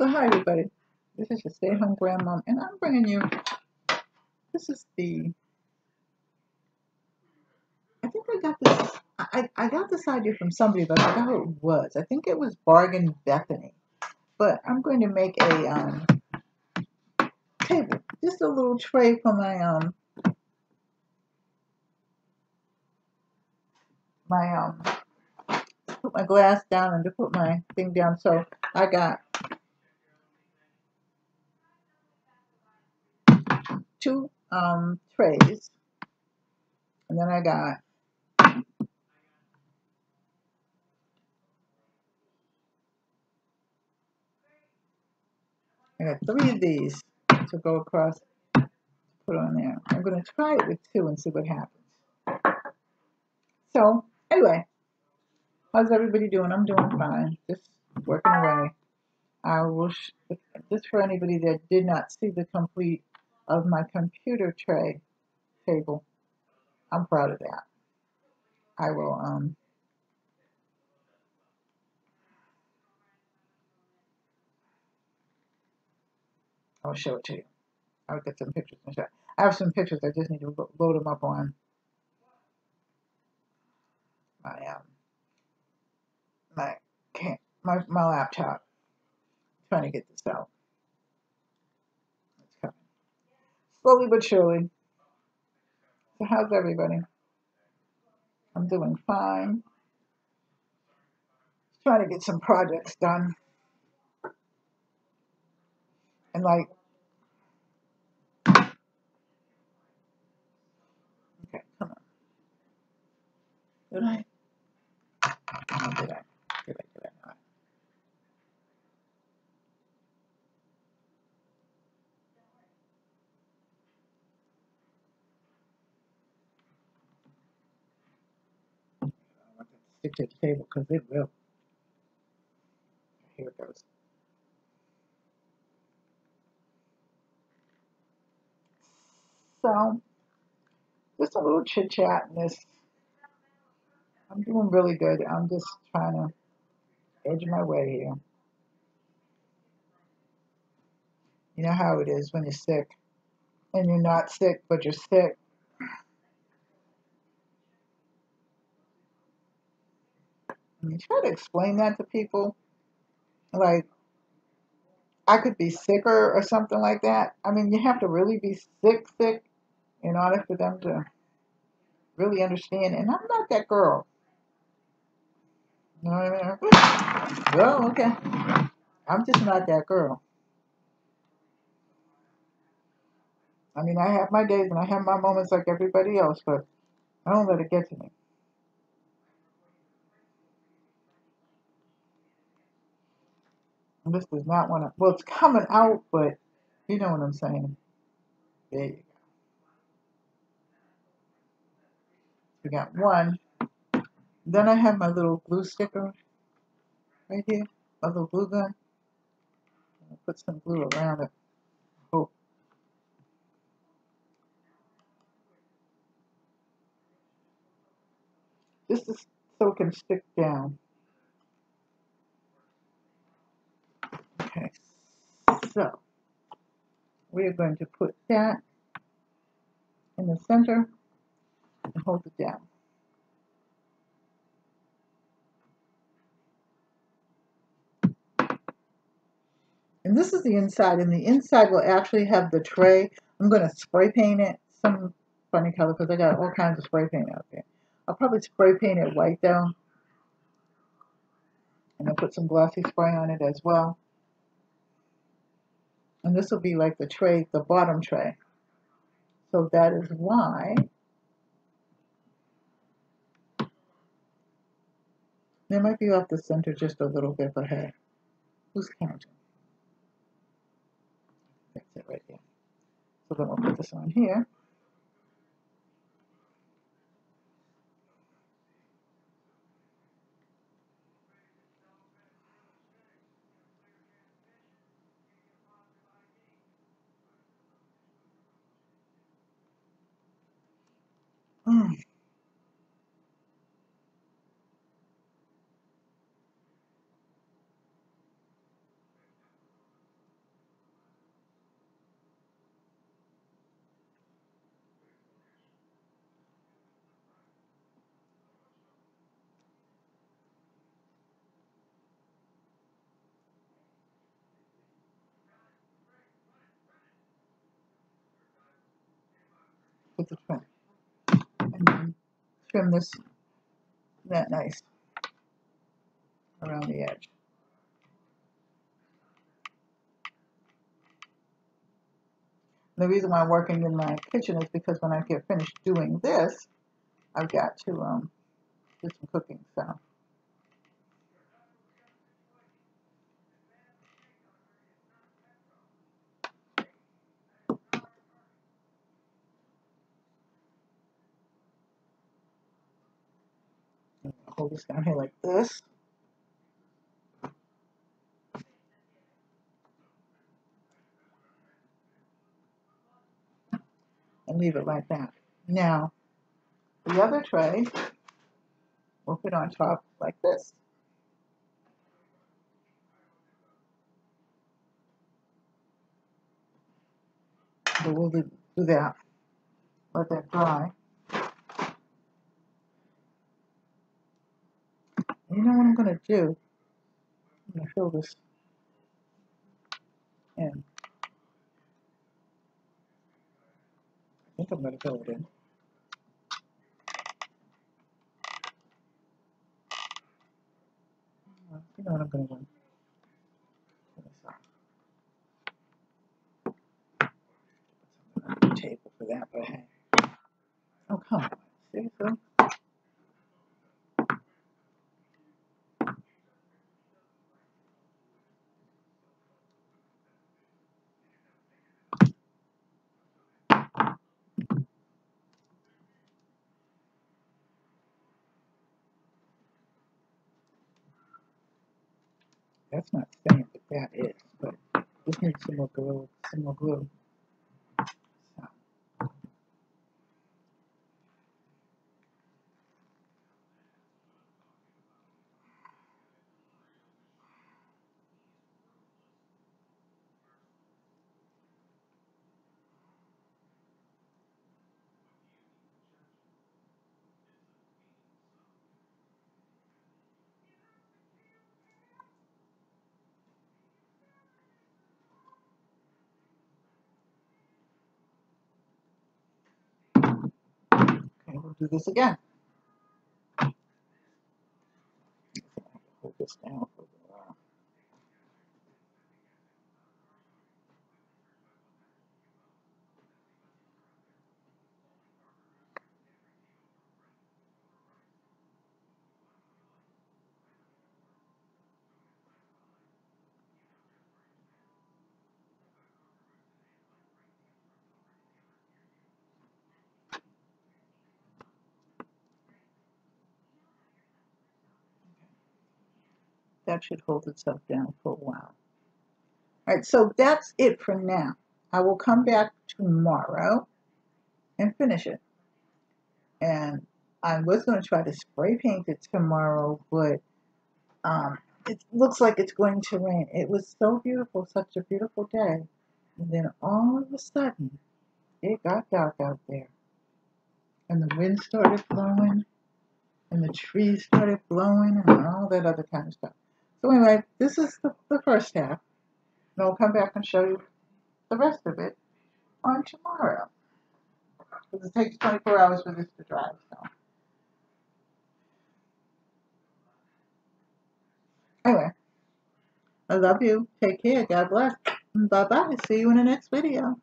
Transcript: So hi everybody, this is your stay-at-home grandmom, and I'm bringing you, this is the, I got this idea from somebody, but I forgot who it was. I think it was Bargain Bethany, but I'm going to make a table, just a little tray for my put my glass down and to put my thing down. So I got two trays, and then I got three of these to go across, put on there. I'm going to try it with two and see what happens. So anyway, how's everybody doing? I'm doing fine, just working away. I wish, just for anybody that did not see the complete of my computer tray table, I'm proud of that. I will I'll show it to you. I'll get some pictures and show. I have some pictures. I just need to load them up on my my laptop. I'm trying to get this out. It's coming slowly but surely. So how's everybody? I'm doing fine. Just trying to get some projects done. And like, okay, come on. Did I? Oh, did I? Did I do that? No. I want that to stick to the table because it will. Here it goes. So, just a little chit chat in this. I'm doing really good. I'm just trying to edge my way here. You know how it is when you're sick, and you're not sick, but you're sick. And you try to explain that to people, like, I could be sicker or something like that. I mean, you have to really be sick in order for them to really understand. And I'm not that girl. You know what I mean? Well, okay. I'm just not that girl. I mean, I have my days and I have my moments like everybody else, but I don't let it get to me. This does not want to, well, it's coming out, but you know what I'm saying. There you go. We got one. Then I have my little glue sticker right here, my little glue gun. I'll put some glue around it. Oh. Just so it can stick down. Okay, so we're going to put that in the center and hold it down. And this is the inside, and the inside will actually have the tray. I'm going to spray paint it some funny color because I got all kinds of spray paint out there. I'll probably spray paint it white though, and I'll put some glossy spray on it as well. And this will be like the tray, the bottom tray. So that is why. They might be off the center just a little bit, but hey, who's counting? That's it right here. So then we'll put this on here. with the trim, and then trim this that nice around the edge. And the reason why I'm working in my kitchen is because when I get finished doing this, I've got to do some cooking. So hold this down here like this. And leave it like that. Now, the other tray we'll put on top like this. So we'll do that. Let that dry. You know what I'm going to do? I'm going to fill this in. I think I'm going to fill it in. You know what I'm going to do? Put something on the table for that, but hey. Oh, come on. Seriously? That's not saying that that is, but this needs some more glue. So. We'll do this again. Hold this down for a while. That should hold itself down for a while. All right, so that's it for now. I will come back tomorrow and finish it. And I was going to try to spray paint it tomorrow, but it looks like it's going to rain. It was so beautiful, such a beautiful day. And then all of a sudden, it got dark out there. And the wind started blowing, and the trees started blowing, and all that other kind of stuff. So anyway, this is the first half, and I'll come back and show you the rest of it on tomorrow. Because it takes 24 hours for this to dry, so. Anyway, I love you. Take care. God bless. Bye-bye. See you in the next video.